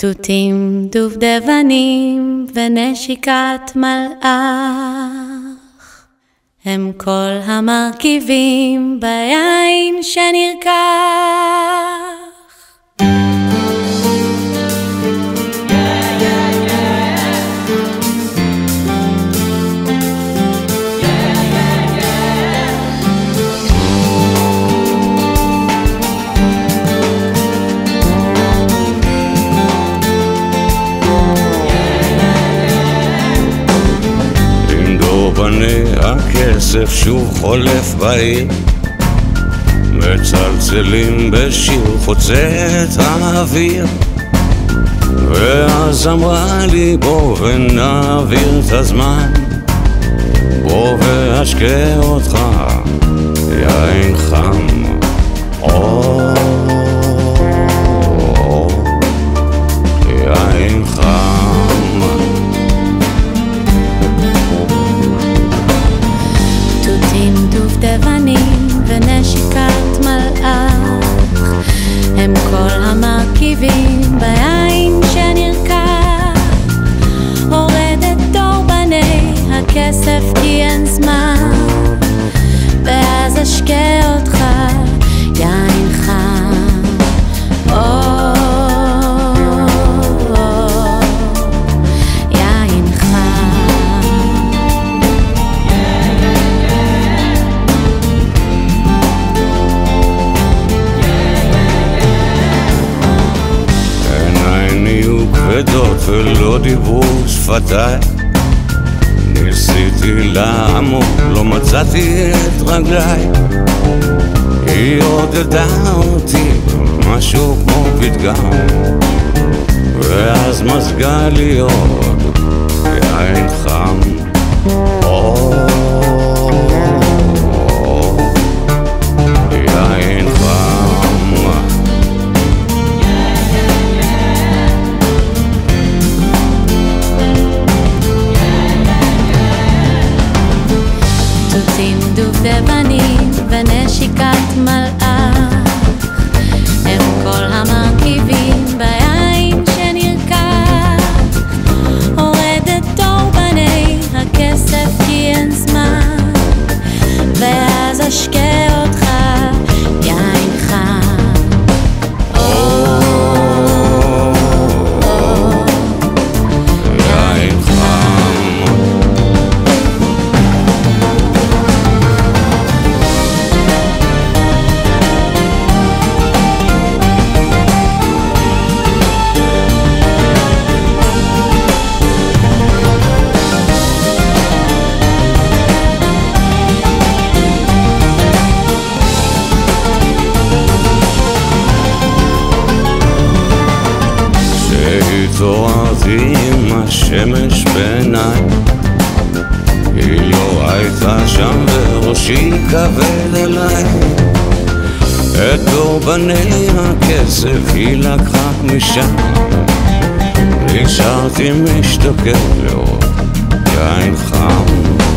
תותים דובדבנים ונשיקת מלאך הם כל המרכיבים ביין שנרקח. הכסף שוב חולף בעיר, מצלצלים בשיר חוצה את האוויר, ואז אמרה לי בוא ונעביר את הזמן, בוא ואשקה אותך יין חם. יין חם דובדבנים ונשיקת מלאך הם כל המרכיבים ביין שנרקח. הורדת דורבני הכסף כי אין זמן, ואז אשקה אותך יין חם. ולא דיברו שפתיי, ניסיתי לעמוד, לא מצאתי את רגליי. היא עודדה אותי משהו כמו פתגם, ואז מזגה לי עוד יין חם. תותים דובדבנים ונשיקת מלאך הם כל המרכיבים ביין שנרקח. הורדת דורבני הכסף כי אין זמן, ואז אשקה אותך יין חם. התעוררתי עם השמש בעיניי, היא לא הייתה שם וראשי כבד עליי. את דורבני הכסף היא לקחה משם, נשארתי משתוקק לעוד יין חם.